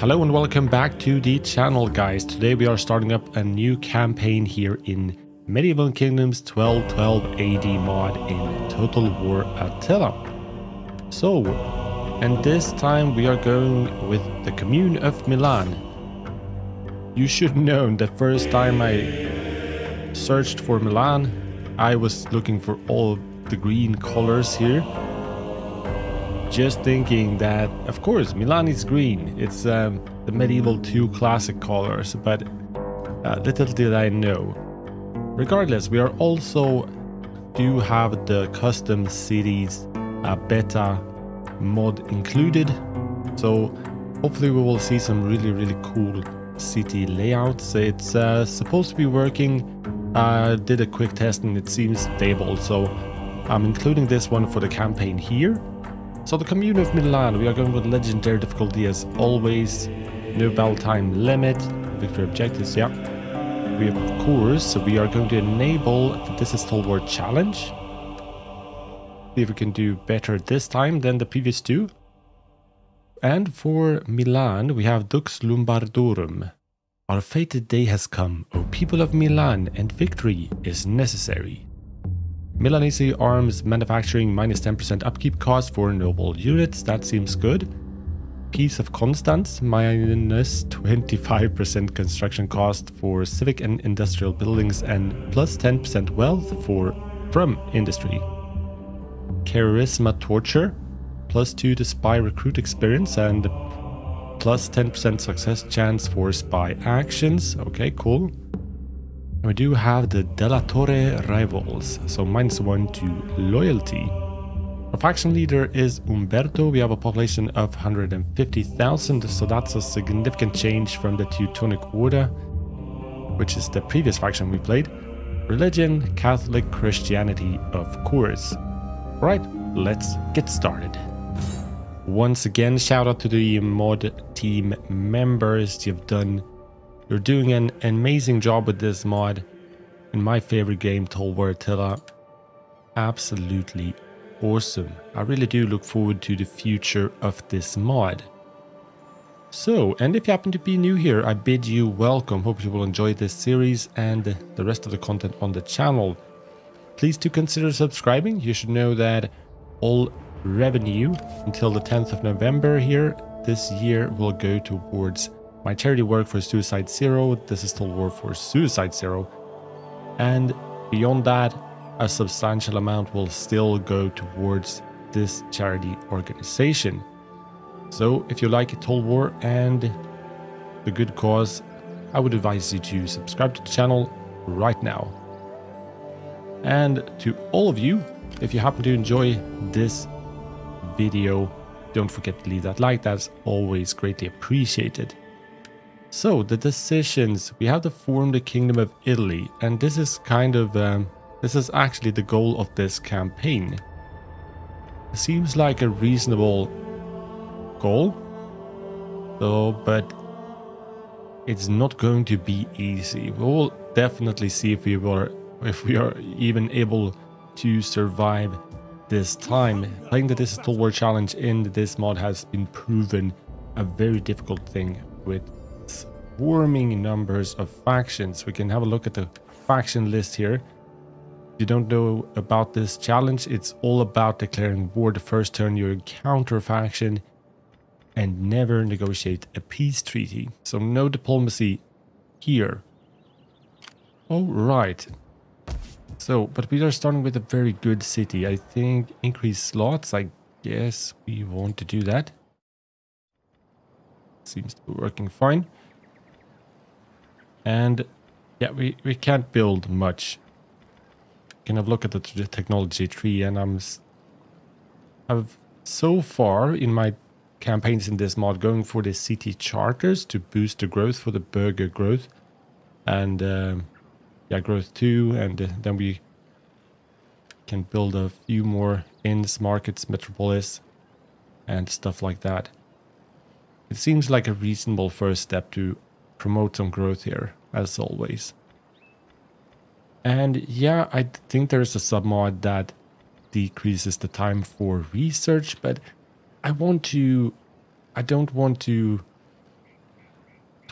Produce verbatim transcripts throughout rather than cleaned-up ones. Hello and welcome back to the channel, guys. Today we are starting up a new campaign here in Medieval Kingdoms twelve twelve A D mod in Total War Attila. So, and this time we are going with the Commune of Milan. You should know, the first time I searched for Milan, I was looking for all the green colors here. Just thinking that, of course, Milan is green. It's um, the medieval two classic colors, but uh, little did I know. Regardless, we are also do have the custom cities uh, beta mod included. So hopefully we will see some really, really cool city layouts. It's uh, supposed to be working. I uh, did a quick test and it seems stable. So I'm including this one for the campaign here. So the Commune of Milan, we are going with legendary difficulty as always, no battle time limit, victory objectives, yeah. We of course, so we are going to enable the Total War challenge. See if we can do better this time than the previous two. And for Milan, we have Dux Lombardorum. Our fated day has come, O people of Milan, and victory is necessary. Milanese arms manufacturing minus ten percent upkeep cost for noble units, that seems good. Peace of Constance minus twenty-five percent construction cost for civic and industrial buildings and plus ten percent wealth for from industry. Charisma torture plus two to spy recruit experience and plus ten percent success chance for spy actions. Okay, cool. We do have the Della Torre rivals, so minus one to loyalty. Our faction leader is Umberto. We have a population of one hundred fifty thousand, so that's a significant change from the Teutonic Order, which is the previous faction we played. Religion, Catholic Christianity, of course. Alright, let's get started. Once again, shout out to the mod team members. You've done You're doing an amazing job with this mod in my favorite game, Total War Attila. Absolutely awesome. I really do look forward to the future of this mod. So, and if you happen to be new here, I bid you welcome. Hope you will enjoy this series and the rest of the content on the channel. Please do consider subscribing. You should know that all revenue until the tenth of November here this year will go towards my charity work for Suicide Zero. This is Total War for Suicide Zero. And beyond that, a substantial amount will still go towards this charity organization. So if you like Total War and the good cause, I would advise you to subscribe to the channel right now. And to all of you, if you happen to enjoy this video, don't forget to leave that like. That's always greatly appreciated. So the decisions, we have to form the Kingdom of Italy, and this is kind of, um, this is actually the goal of this campaign. It seems like a reasonable goal, though, but it's not going to be easy. We'll definitely see if we were, if we are even able to survive this time. Playing the Total War Challenge in this mod has been proven a very difficult thing with warming numbers of factions. We can have a look at the faction list here. If you don't know about this challenge, it's all about declaring war the first turn you encounter faction and never negotiate a peace treaty. So no diplomacy here. All right. So, but we are starting with a very good city. I think increase slots. I guess we want to do that. Seems to be working fine. And yeah, we, we can't build much. We can have a look at the technology tree, and I'm I've so far in my campaigns in this mod going for the city charters to boost the growth for the burger growth, and um, yeah, growth too, and uh, then we can build a few more inns, markets, metropolis, and stuff like that. It seems like a reasonable first step to promote some growth here, as always. And yeah, I think there's a submod that decreases the time for research, but I want to, I don't want to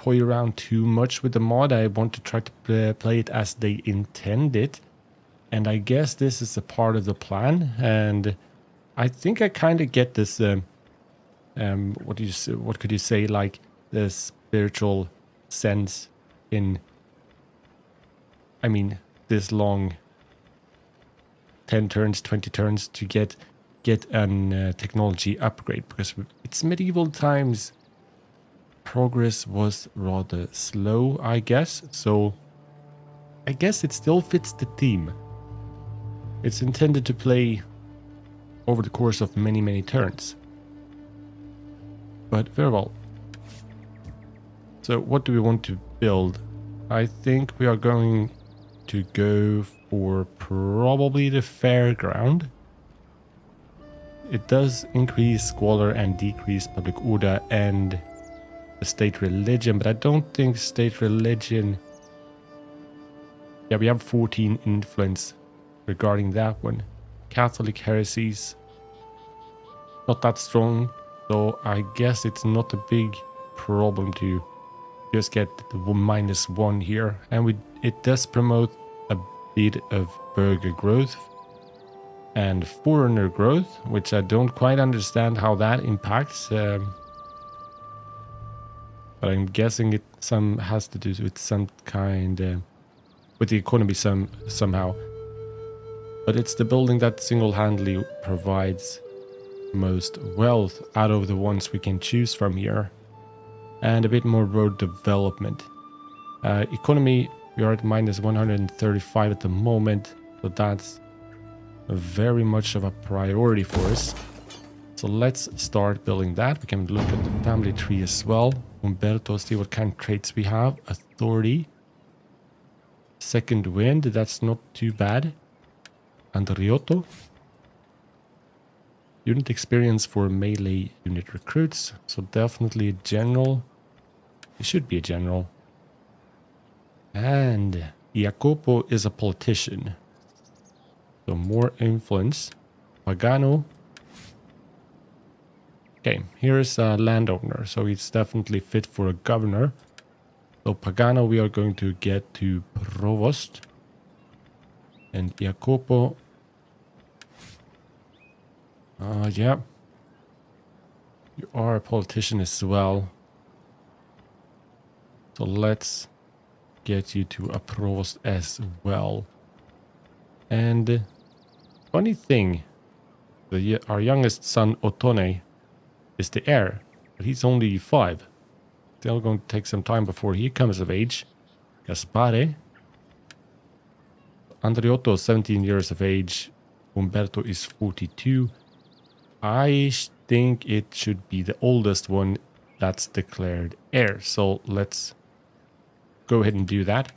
toy around too much with the mod. I want to try to play it as they intended. And I guess this is a part of the plan. And I think I kind of get this, um, um, what do you, what could you say, like the spiritual sense in, I mean, this long ten turns, twenty turns to get get an uh, technology upgrade, because it's medieval times. Progress was rather slow, I guess. So I guess it still fits the theme. It's intended to play over the course of many, many turns. But very well. So what do we want to build? I think we are going to go for probably the fairground. It does increase squalor and decrease public order and the state religion, but I don't think state religion... Yeah, we have fourteen influence regarding that one. Catholic heresies, not that strong, so I guess it's not a big problem to just get the minus one here. And we it does promote a bit of burger growth and foreigner growth, which I don't quite understand how that impacts, um, but I'm guessing it some has to do with some kind of, with the economy some somehow. But it's the building that single-handedly provides most wealth out of the ones we can choose from here. And a bit more road development. Uh, economy, we are at minus one hundred thirty-five at the moment. So that's very much of a priority for us. So let's start building that. We can look at the family tree as well. Umberto, see what kind of traits we have. Authority. Second wind, that's not too bad. Andriotto. Unit experience for melee unit recruits. So definitely a general. It should be a general. And Jacopo is a politician. So more influence. Pagano. Okay, here is a landowner. So he's definitely fit for a governor. So Pagano we are going to get to Provost. And Jacopo. Uh, yeah. You are a politician as well. So let's get you to a provost as well. And uh, funny thing. The, our youngest son, Ottone, is the heir. But he's only five. Still going to take some time before he comes of age. Gaspare. Andriotto is seventeen years of age. Umberto is forty-two. I think it should be the oldest one that's declared heir. So let's go ahead and do that.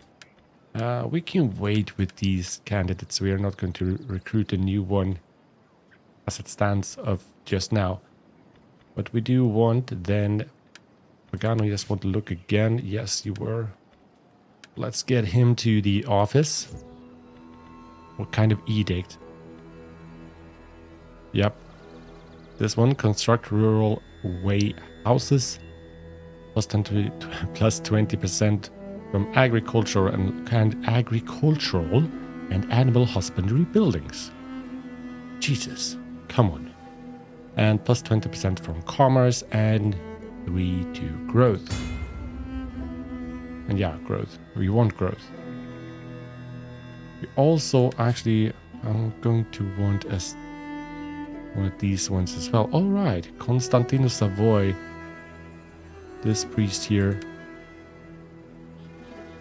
Uh, we can wait with these candidates. We are not going to recruit a new one as it stands of just now. But we do want then... Pagano, you just want to look again. Yes, you were. Let's get him to the office. What kind of edict? Yep. This one, construct rural way houses. Plus twenty percent from agricultural and, and agricultural and animal husbandry buildings. Jesus, come on. And plus twenty percent from commerce and three to growth. And yeah, growth. We want growth. We also actually, I'm going to want a, one of these ones as well. All right, Constantino Savoy. This priest here.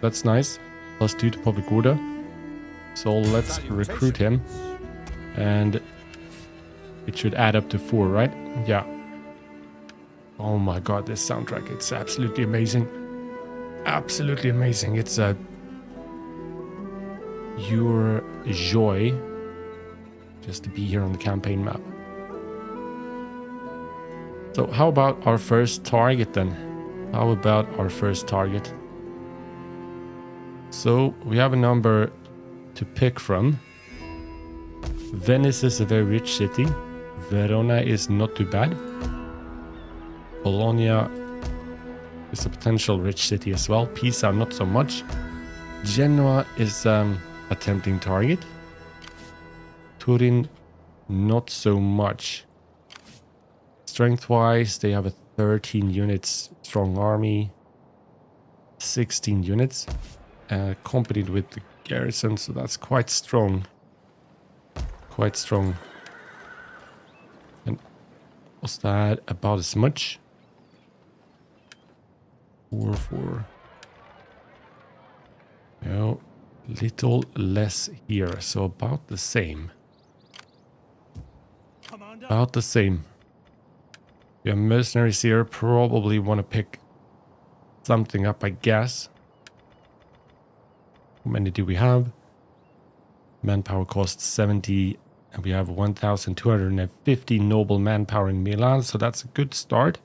That's nice. Plus two to public order. So let's recruit him. And it should add up to four, right? Yeah. Oh my god, this soundtrack. It's absolutely amazing. Absolutely amazing. It's a... Your joy just to be here on the campaign map. So how about our first target then? How about our first target? So we have a number to pick from. Venice is a very rich city. Verona is not too bad. Bologna is a potential rich city as well. Pisa, not so much. Genoa is um, a tempting target. Turin, not so much. Strength-wise, they have a thirteen units strong army, sixteen units, uh, accompanied with the garrison, so that's quite strong. Quite strong. And was that about as much? Four, four. No, little less here, so about the same. About the same. Your mercenaries here probably want to pick something up, I guess. How many do we have? Manpower costs seventy, and we have one thousand two hundred fifty noble manpower in Milan, so that's a good start.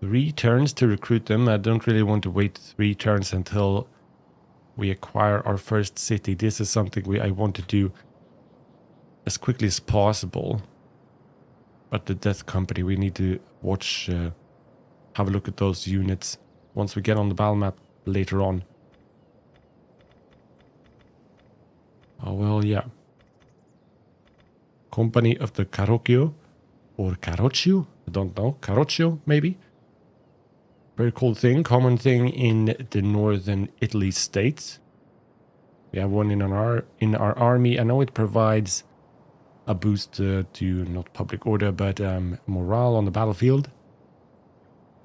Three turns to recruit them. I don't really want to wait three turns until we acquire our first city. This is something we I want to do as quickly as possible. But the death company, we need to watch, uh, have a look at those units once we get on the battle map later on. Oh, well, yeah. Company of the Carroccio, or Carroccio, I don't know, Carroccio, maybe. Very cool thing, common thing in the northern Italy states. We have one in our, in our army. I know it provides a boost uh, to not public order, but um, morale on the battlefield.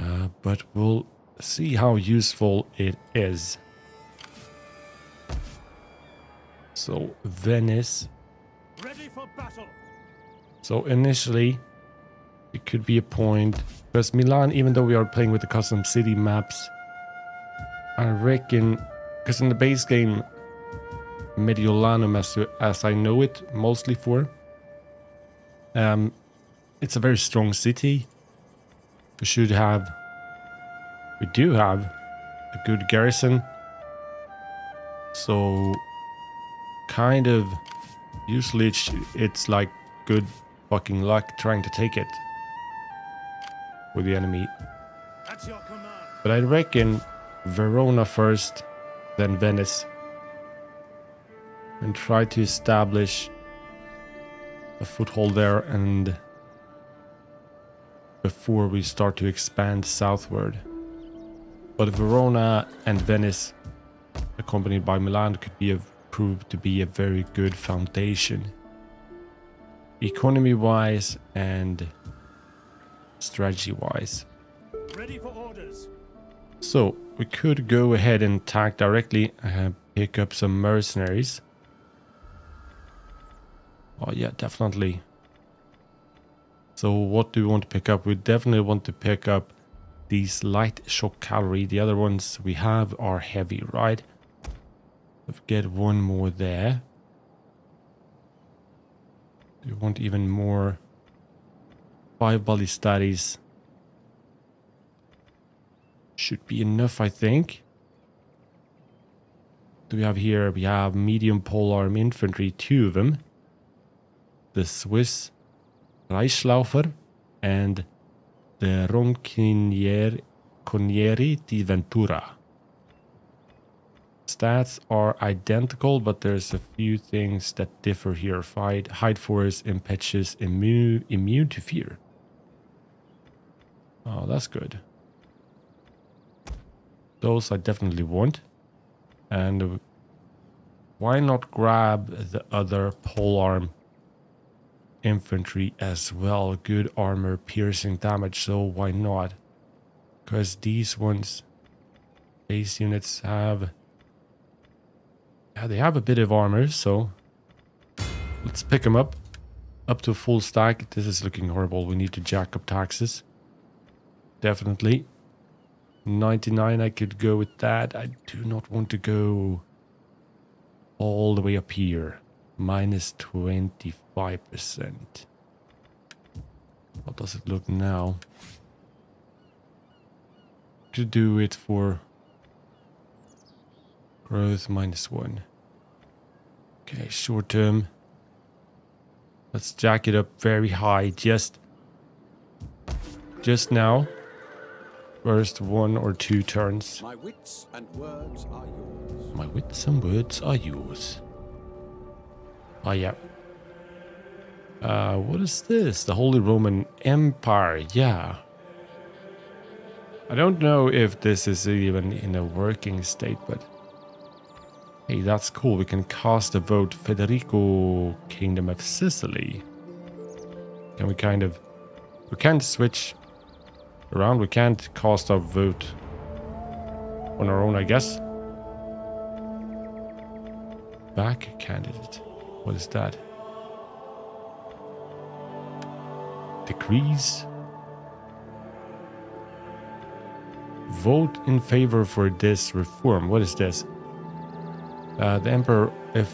Uh, but we'll see how useful it is. So Venice. Ready for battle. So initially, it could be a point. Because Milan, even though we are playing with the custom city maps, I reckon, because in the base game, Mediolanum, as, as I know it, mostly for. Um, it's a very strong city. We should have, we do have a good garrison. So kind of, usually it's, it's like good fucking luck trying to take it with the enemy. That's your command. But I reckon Verona first, then Venice. And try to establish a foothold there, and before we start to expand southward. But Verona and Venice, accompanied by Milan, could be a, proved to be a very good foundation, economy-wise and strategy-wise. Ready for orders. So we could go ahead and attack directly, uh, pick up some mercenaries. Oh yeah, definitely. So what do we want to pick up? We definitely want to pick up these light shock cavalry. The other ones we have are heavy, right? Let's get one more there. We want even more. Five Balastadis should be enough, I think. What do we have here? We have medium polearm infantry, two of them. The Swiss Reichslaufer and the Ronchiniere di Ventura. Stats are identical, but there's a few things that differ here. Fight, hide force, impetuous, immune, immune to fear. Oh, that's good. Those I definitely want. And why not grab the other polearm infantry as well? Good armor, piercing damage, so why not? Because these ones, base units have, yeah, they have a bit of armor, so let's pick them up up to full stack. This is looking horrible. We need to jack up taxes, definitely. Ninety-nine, I could go with that. I do not want to go all the way up here. Minus twenty-five percent. How does it look now? Could do it for growth minus one. Okay, short term. Let's jack it up very high just just now. first one or two turns. My wits and words are yours. My wits and words are yours. Oh, yeah. Uh, what is this? The Holy Roman Empire. Yeah. I don't know if this is even in a working state, but... Hey, that's cool. We can cast a vote. Federico, Kingdom of Sicily. Can we kind of... We can't switch around. We can't cast our vote on our own, I guess. Back candidate. What is that? Decrees. Vote in favor for this reform. What is this? Uh, the emperor, if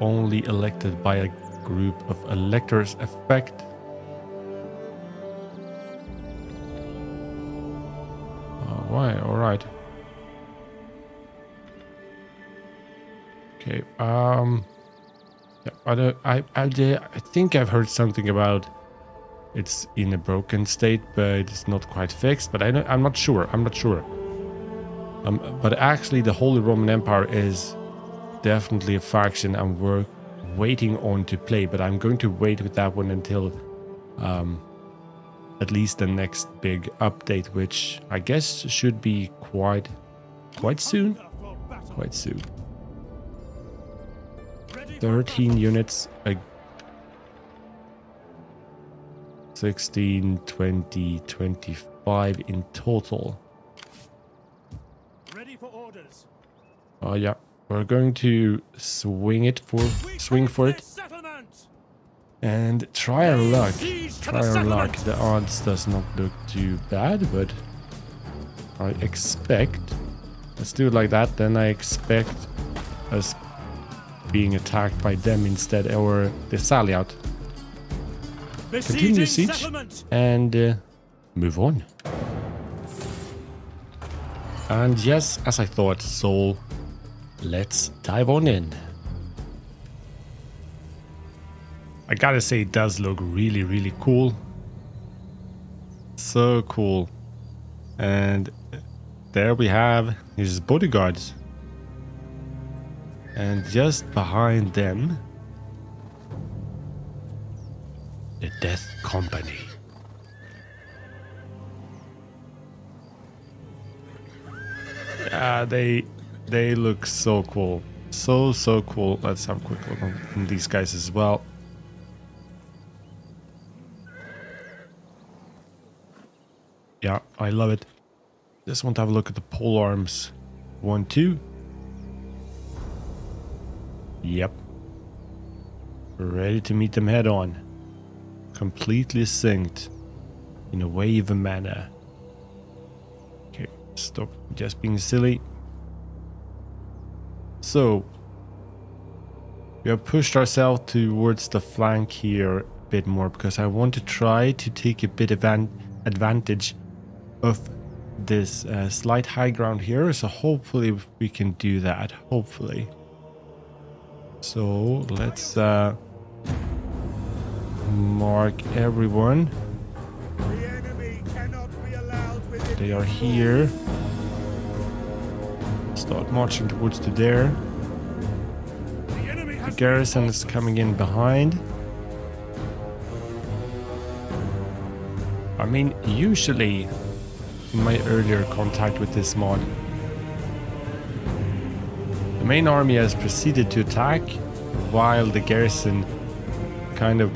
only elected by a group of electors, effect. Oh, why? All right. Okay. Um. I don't. I. I. I think I've heard something about it's in a broken state, but it's not quite fixed. But I don't, I'm not sure. I'm not sure. Um, but actually, the Holy Roman Empire is definitely a faction I'm work, waiting on to play. But I'm going to wait with that one until um, at least the next big update, which I guess should be quite, quite soon. Quite soon. thirteen units. Uh, sixteen, twenty, twenty-five in total. Oh uh, yeah, we're going to swing it for swing for it, and try our luck. Try our luck. The odds does not look too bad, but I expect. Let's do it like that. Then I expect us being attacked by them instead, or the sally out. Continue the siege and uh, move on. And yes, as I thought, so. Let's dive on in. I gotta say, it does look really, really cool. So cool. And there we have his bodyguards. And just behind them, the Death Company. Yeah, they... They look so cool. So, so cool. Let's have a quick look on these guys as well. Yeah, I love it. Just want to have a look at the pole arms. One, two. Yep. Ready to meet them head on. Completely synced. In a wave manner. Okay, stop just being silly. So, we have pushed ourselves towards the flank here a bit more because I want to try to take a bit of an advantage of this uh, slight high ground here. So hopefully we can do that, hopefully. So let's uh, mark everyone. The enemy cannot be allowed within they are here. Start marching towards to there. The garrison is coming in behind. I mean, usually in my earlier contact with this mod, the main army has proceeded to attack while the garrison kind of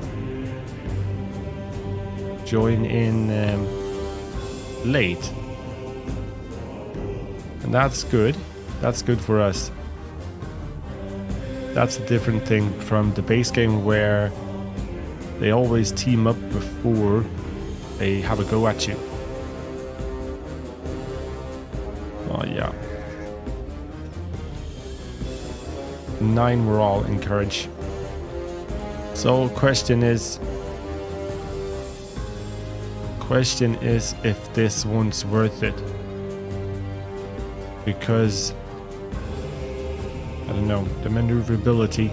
join in um, late. And that's good. That's good for us. That's a different thing from the base game where they always team up before they have a go at you. Oh yeah. Nine morale and courage. So question is question is if this one's worth it. Because, I don't know, the maneuverability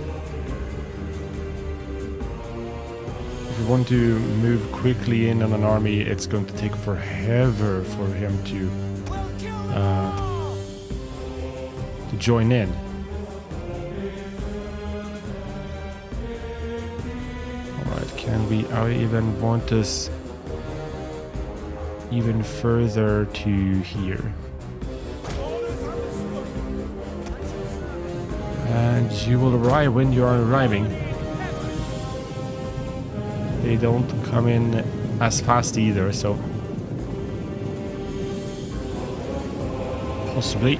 If you want to move quickly in on an army, it's going to take forever for him to uh, to join in. All right, can we? I even want us even further to here. And you will arrive when you are arriving. They don't come in as fast either, so possibly.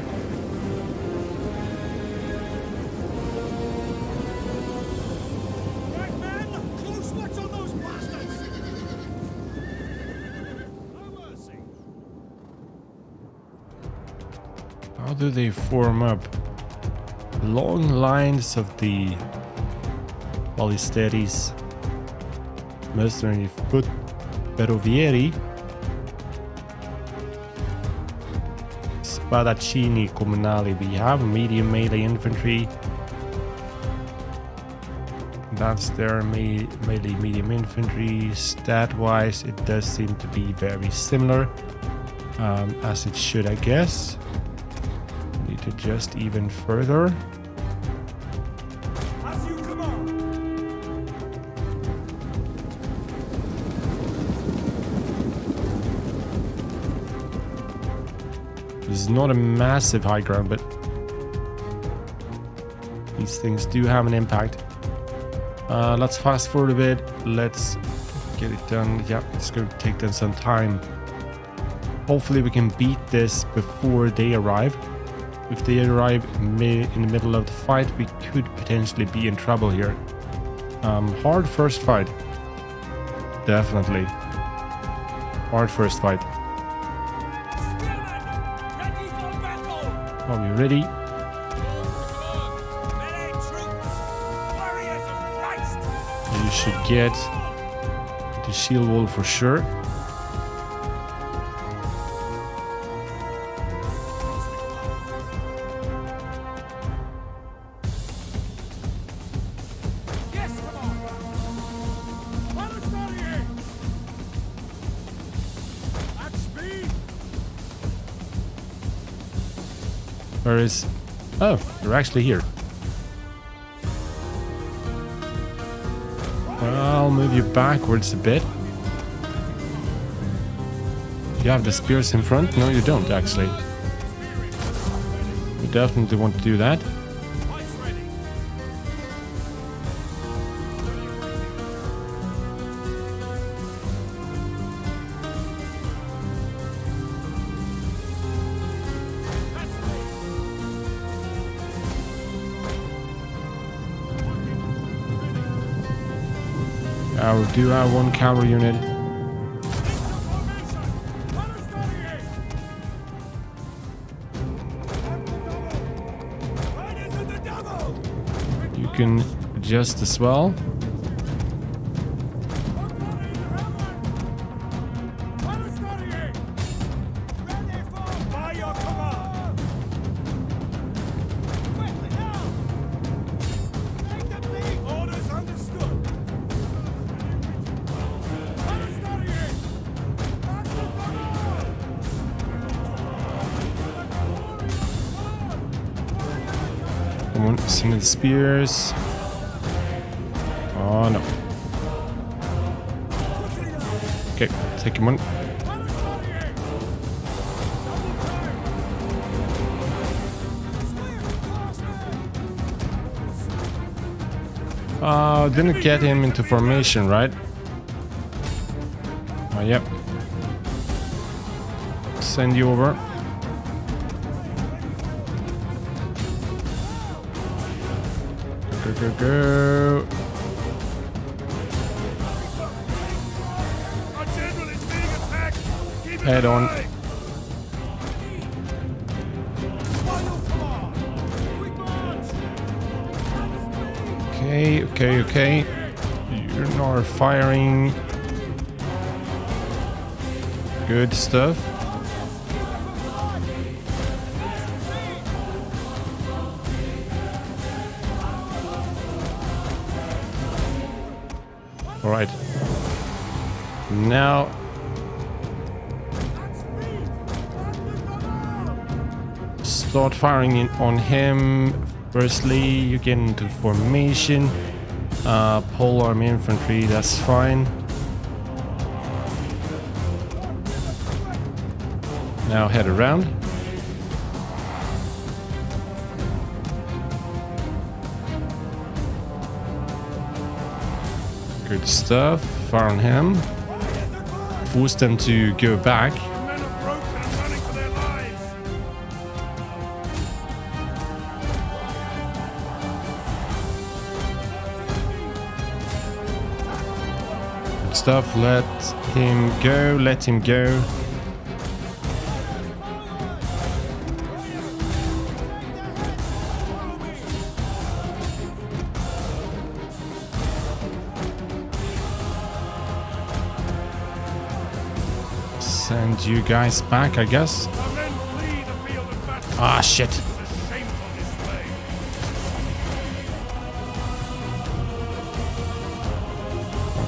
How do they form up? Long lines of the Balastadi's, mercenary foot, Peruvieri, Spadaccini, Comunale. We have medium melee infantry. That's their me melee medium infantry. Stat-wise, it does seem to be very similar, um, as it should, I guess. Need to adjust even further. It's not a massive high ground, but these things do have an impact. Uh, let's fast forward a bit. Let's get it done. Yeah, it's going to take them some time. Hopefully we can beat this before they arrive. If they arrive in the middle of the fight, we could potentially be in trouble here. Um, hard first fight. Definitely. Hard first fight. Are we ready? You should get the shield wall for sure. Where is... Oh, you're actually here. I'll move you backwards a bit. You have the spears in front? No, you don't, actually. You definitely want to do that. I do have one cavalry unit. You can adjust as well. Some spears. Oh no. Okay, take him on. Uh, didn't get him into formation, right? Oh, yep. Send you over. Go, go. Head on. Okay, okay, okay. You're not firing. Good stuff. All right. No. Start firing in on him. Firstly, you get into formation. Uh, pole arm infantry, that's fine. Now head around. Good stuff. Fire on him. Force them to go back. Good stuff. Let him go. Let him go. Send you guys back, I guess. Ah, shit.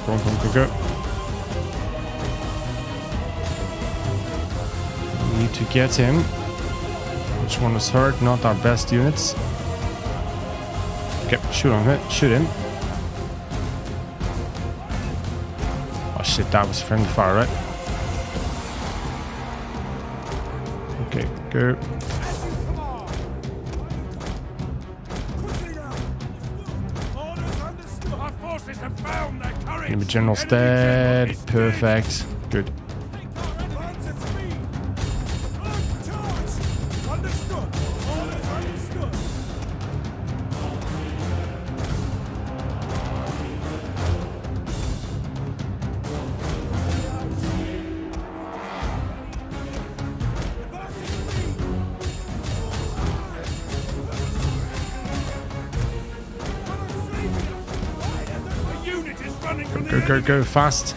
Go, go, go, go, go. We need to get him. Which one is hurt? Not our best units. Okay, shoot on it. Shoot him. Oh, shit, that was friendly fire, right? Go. Enemy general's dead. Perfect. Good. Go, go, go fast.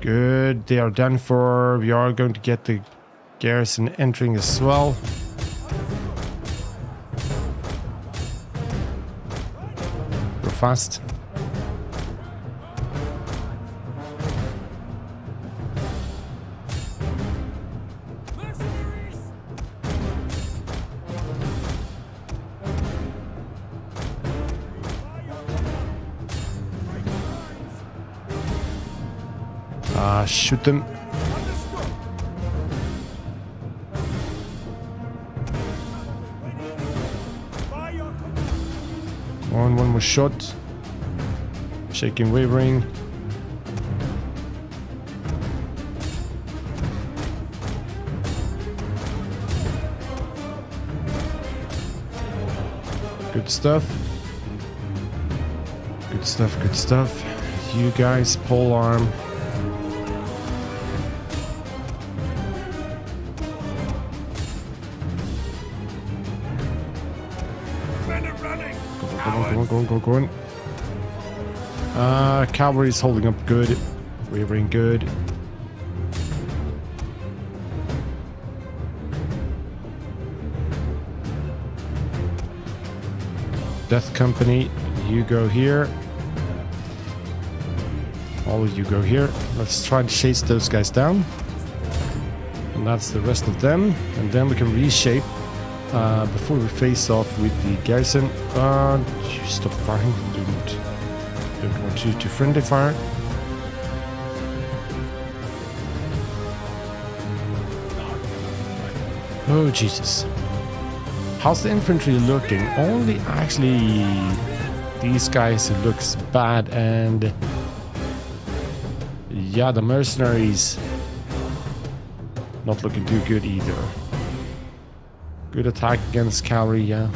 Good, they are done for. We are going to get the garrison entering as well. Go fast. Uh, shoot them. One, one more shot. Shaking, wavering. Good stuff. Good stuff, good stuff. You guys, pole arm. Go on, go on, go on. Uh, cavalry is holding up good. Wavering good. Death Company, you go here. All of you go here. Let's try and chase those guys down. And that's the rest of them. And then we can reshape. Uh, before we face off with the garrison, uh, stop firing. Don't, don't want you to friendly fire. Oh Jesus! How's the infantry looking? Only actually, these guys looks bad, and yeah, the mercenaries not looking too good either. Good attack against cavalry, yeah.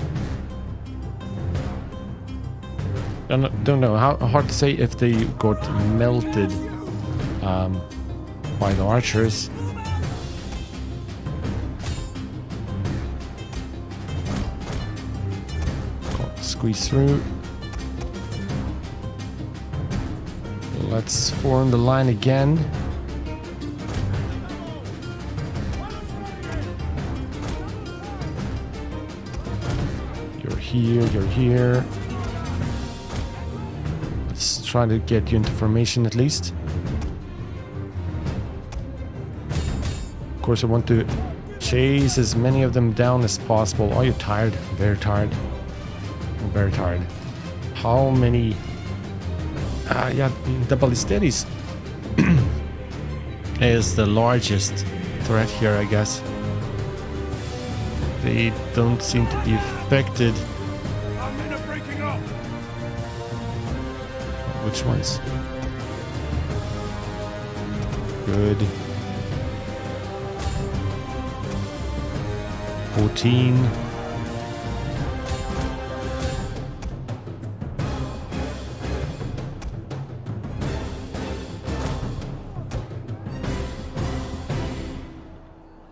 Don't, don't know, how hard to say if they got melted um, by the archers. Got squeeze through. Let's form the line again. here, you're here. Let's try to get you into formation at least. Of course, I want to chase as many of them down as possible. Oh, you're tired. Very tired. Very tired. How many... Uh, yeah, the Balastadis is the largest threat here, I guess. They don't seem to be affected. Which ones? Good. fourteen.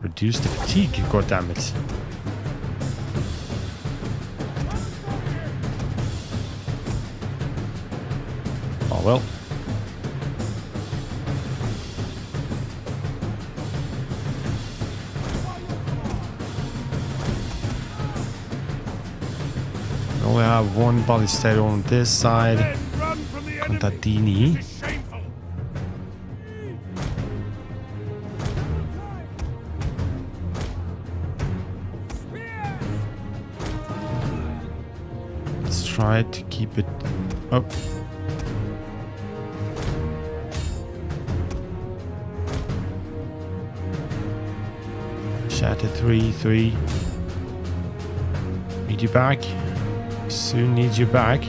Reduce the fatigue, goddammit. Oh well. We only have one ballista on this side. Contadini. Let's try to keep it up. Shatter three, three. Need you back. Soon need you back.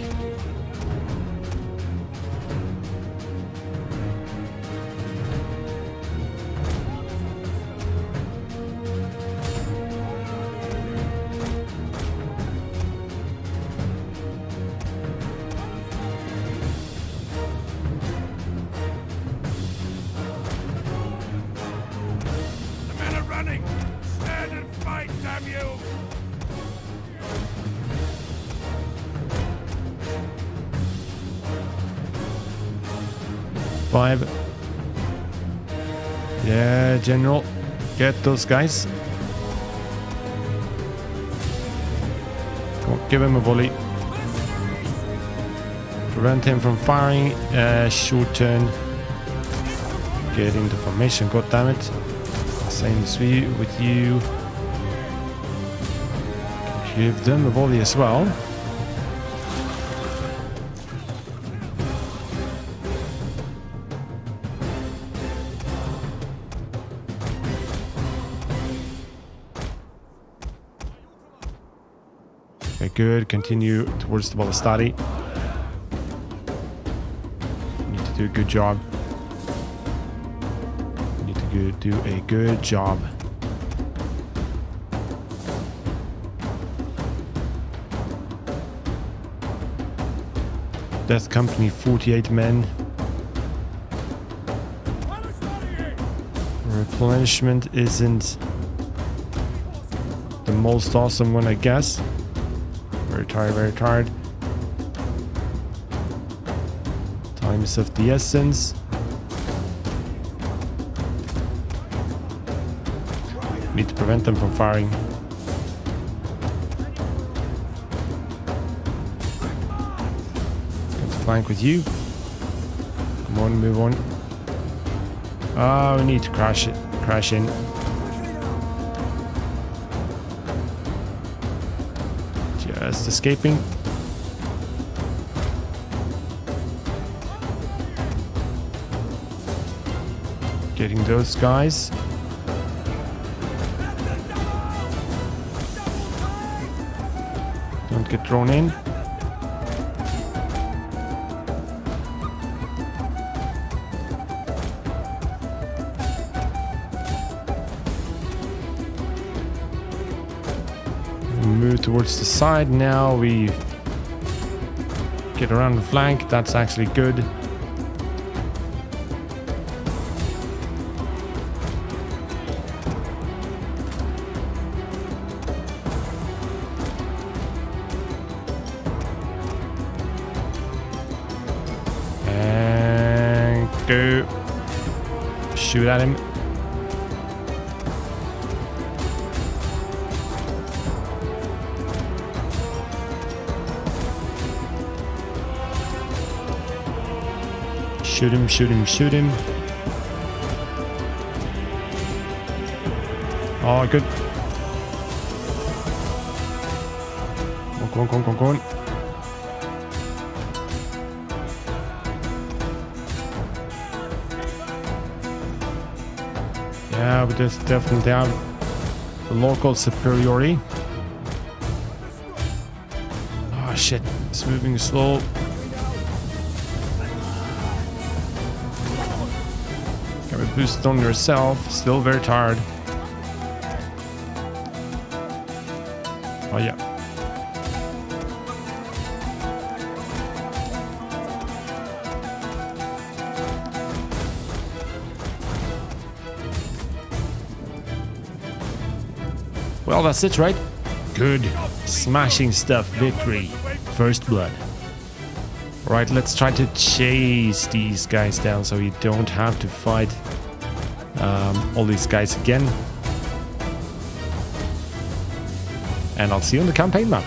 Five. Yeah, General, get those guys. Come on, give him a volley. Prevent him from firing. Uh, short turn. Get into formation. God damn it. Same as we with you. Give them a volley as well. Good, continue towards the Balastadi. You need to do a good job. You need to do a good job. Death Company, forty-eight men. Replenishment isn't the most awesome one, I guess. Very tired, very tired. Time is of the essence. Need to prevent them from firing. Got to flank with you. Come on, move on. Ah, oh, we need to crash it. Crash in. Just escaping. Getting those guys. Don't get thrown in. Towards the side now, we get around the flank. That's actually good. And go shoot at him. Shoot him, shoot him, shoot him. Oh, good. Go on, go on, go on, go on. Yeah, we just definitely have the local superiority. Oh shit, it's moving slow. Can we boost on yourself? Still very tired. Oh yeah. Well, that's it, right? Good. Smashing stuff. Victory. First blood. Alright, let's try to chase these guys down so you don't have to fight um, all these guys again. And I'll see you on the campaign map.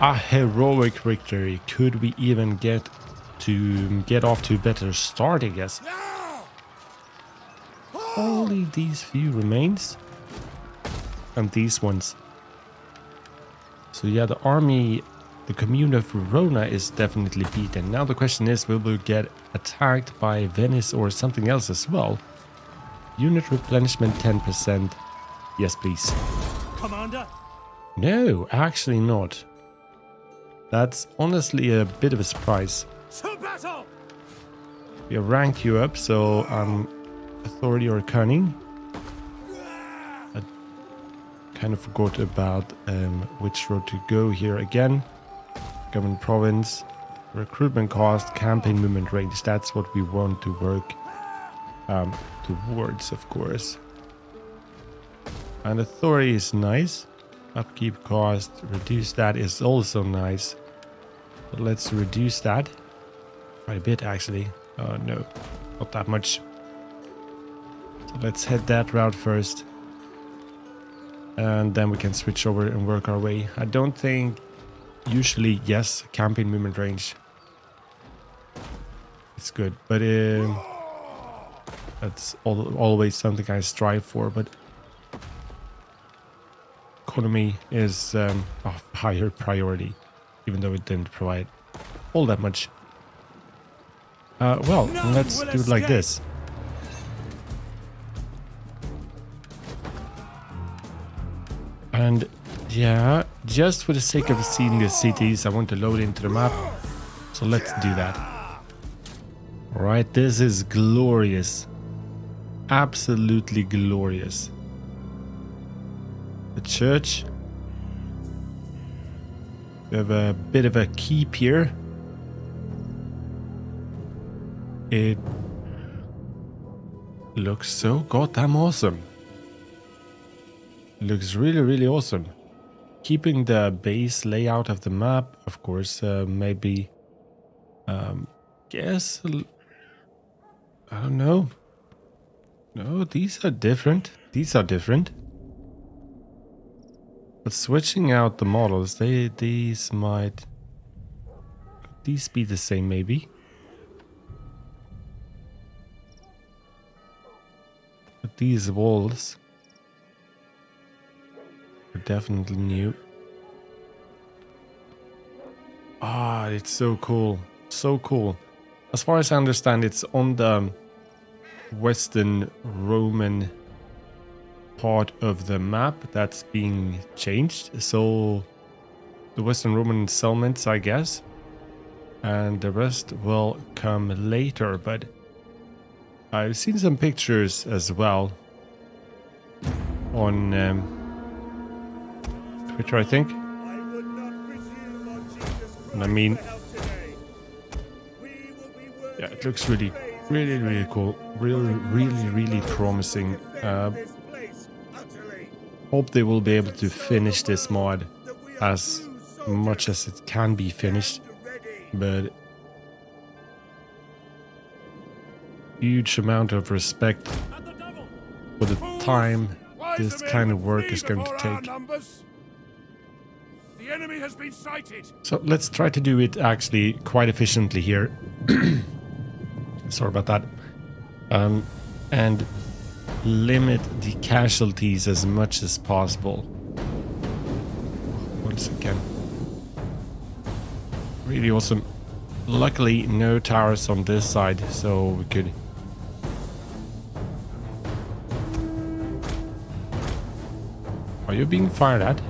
A heroic victory. Could we even get to get off to a better start, I guess? Only these few remains and these ones. So yeah, the army, the Commune of Verona is definitely beaten. Now the question is, will we get attacked by Venice or something else as well? Unit replenishment ten percent. Yes, please. Commander? No, actually not. That's honestly a bit of a surprise. To battle! We rank you up, so I'm... Um, authority or cunning. I kind of forgot about um, which road to go here again. Government province, recruitment cost, campaign movement range. That's what we want to work um, towards, of course. And authority is nice. Upkeep cost, reduce that is also nice. But let's reduce that by a bit, actually. Oh no, not that much. Let's head that route first, and then we can switch over and work our way. I don't think usually yes campaign movement range, it's good, but um, that's all, always something I strive for. But economy is um, of higher priority, even though it didn't provide all that much. Uh, well, no, let's do it like this. And yeah, just for the sake of seeing the cities, I want to load into the map. So let's do that. All right, this is glorious. Absolutely glorious. The church. We have a bit of a keep here. It looks so goddamn awesome. Looks really, really awesome. Keeping the base layout of the map, of course, uh, maybe... Um, guess... I don't know. No, these are different. These are different. But switching out the models, they these might... Could these be the same, maybe? But these walls... definitely new. Ah, oh, it's so cool. So cool. As far as I understand, it's on the Western Roman part of the map that's being changed. So the Western Roman settlements, I guess. And the rest will come later. But I've seen some pictures as well on... Um, Twitter, I think. And I mean, yeah, it looks really, really, really cool. Really, really, really promising. Uh, hope they will be able to finish this mod as much as it can be finished. But huge amount of respect for the time this kind of work is going to take. The enemy has been sighted. So let's try to do it actually quite efficiently here. Sorry about that. Um, and limit the casualties as much as possible. Once again. Really awesome. Luckily, no towers on this side, so we could... Are you being fired at?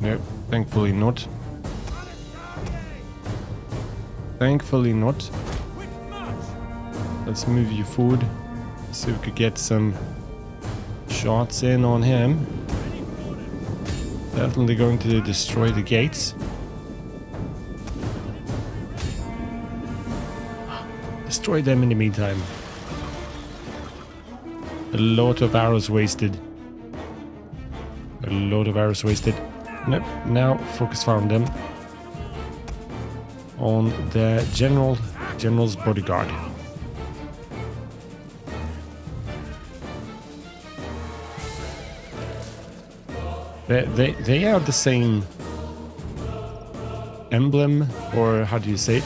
No, thankfully not. Thankfully not. Let's move you forward. See if we could get some shots in on him. Definitely going to destroy the gates. Destroy them in the meantime. A lot of arrows wasted. A lot of arrows wasted. Nope. Now focus fire on them. On the general, general's bodyguard. They, they, they have the same emblem, or how do you say it?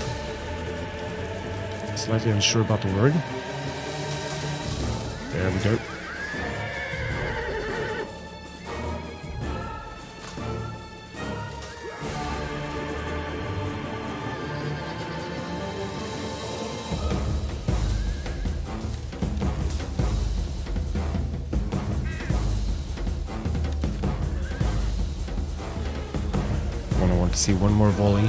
Slightly unsure about the word. There we go. See one more volley.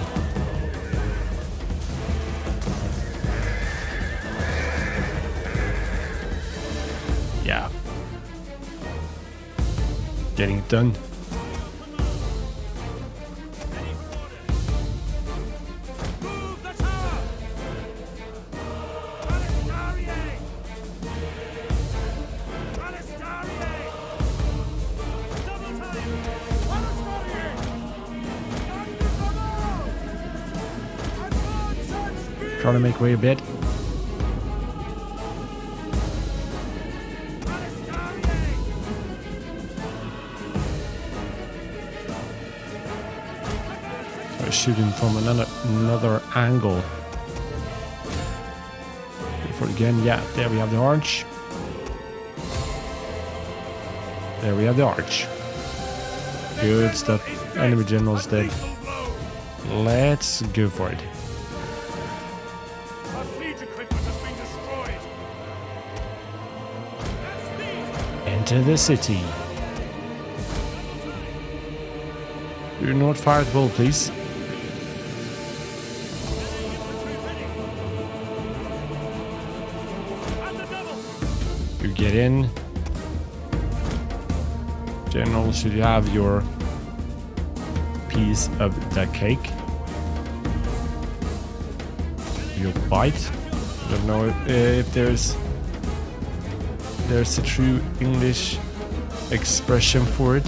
Yeah. Getting it done. Trying to make way a bit. Try shooting from another another angle. For again, yeah, there we have the arch. There we have the arch. Good stuff. Enemy general's dead. Let's go for it. Enter the city. Do not fire at will, please. You get in. General, should you have your piece of the cake? Your bite? I don't know if, if there's... There's a true English expression for it.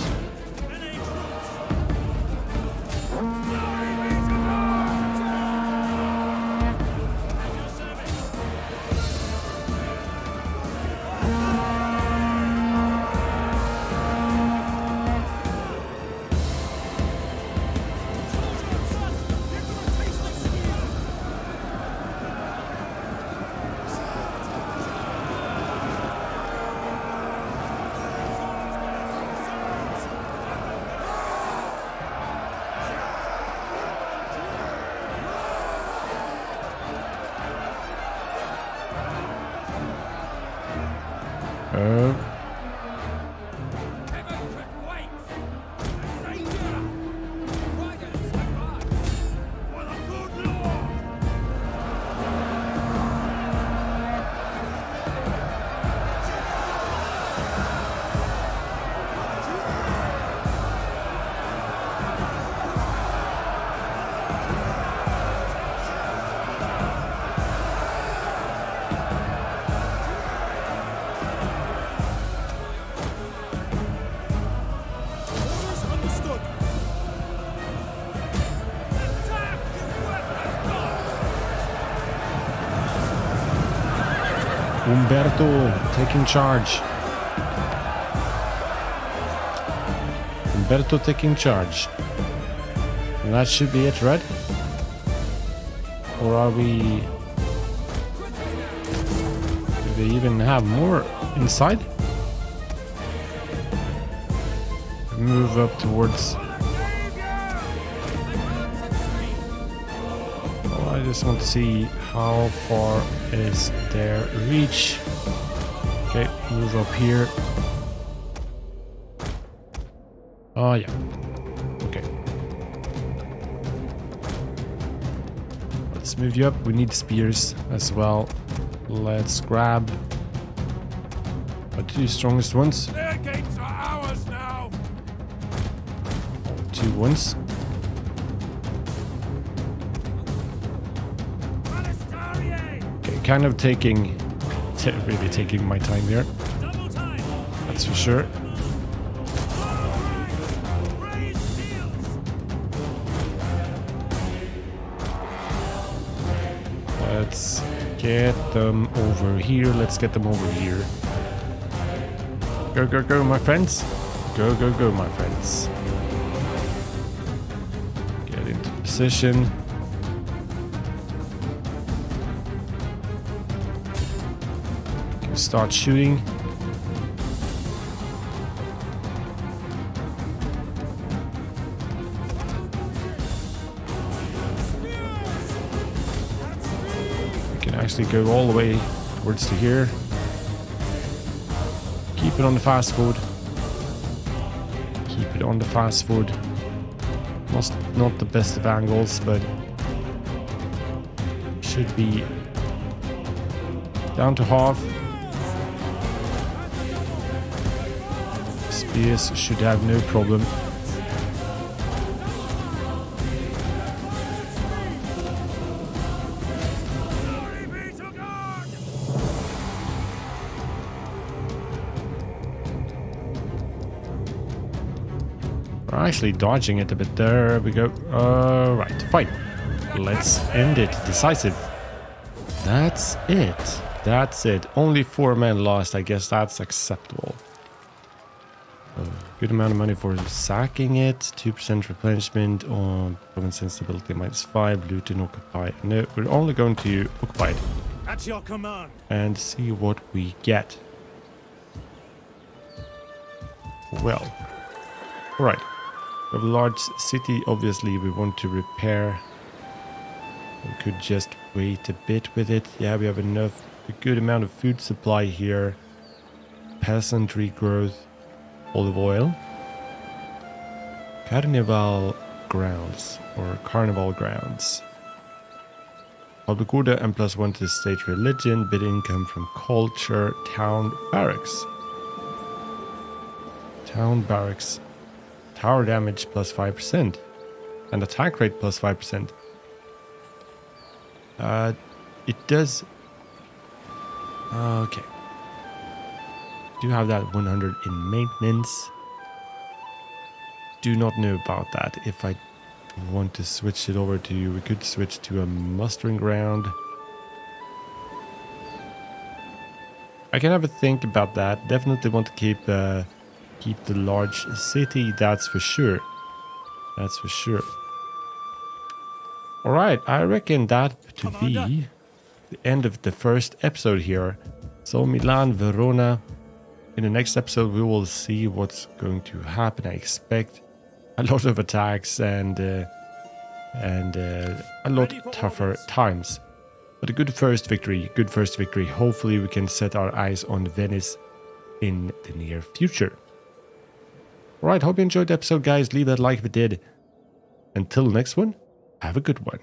Uh, Umberto taking charge. Umberto taking charge. And that should be it, right? Or are we... do they even have more inside? Move up towards... well, I just want to see how far is their reach. Okay, move up here. Oh yeah. Okay. Let's move you up. We need spears as well. Let's grab our two strongest ones. Their gates are ours now. Two ones. Okay, kind of taking, t really taking my time there. That's for sure. Let's get them over here. Let's get them over here. Go, go, go, my friends. Go, go, go, my friends. Get into position. Can start shooting. Actually go all the way towards to here. Keep it on the fast food. Keep it on the fast food. Not, not the best of angles, but should be down to half. Spears should have no problem. Actually dodging it a bit. There we go. All right, fine. Let's end it. Decisive. That's it. That's it. Only four men lost. I guess that's acceptable. Uh, good amount of money for sacking it. two percent replenishment on province instability minus five. Loot and occupy. No, we're only going to occupy it. At your command. And see what we get. Well. All right. We have a large city, obviously we want to repair. We could just wait a bit with it. Yeah, we have enough, a good amount of food supply here. Peasantry growth, olive oil. Carnival grounds, or carnival grounds. Public order and plus one to the state religion, bit income from culture, town barracks. Town barracks. Tower damage plus five percent and attack rate plus five percent. Uh, it does... okay. Do have that one hundred in maintenance. Do not know about that. If I want to switch it over to you, we could switch to a mustering ground. I can have a think about that. Definitely want to keep... Uh, keep the large city, that's for sure. That's for sure. Alright, I reckon that to be the end of the first episode here. So Milan, Verona. In the next episode we will see what's going to happen. I expect a lot of attacks and uh, and uh, a lot tougher times. But a good first victory, good first victory. Hopefully we can set our eyes on Venice in the near future. Alright, hope you enjoyed the episode, guys. Leave that like if you did. Until next one, have a good one.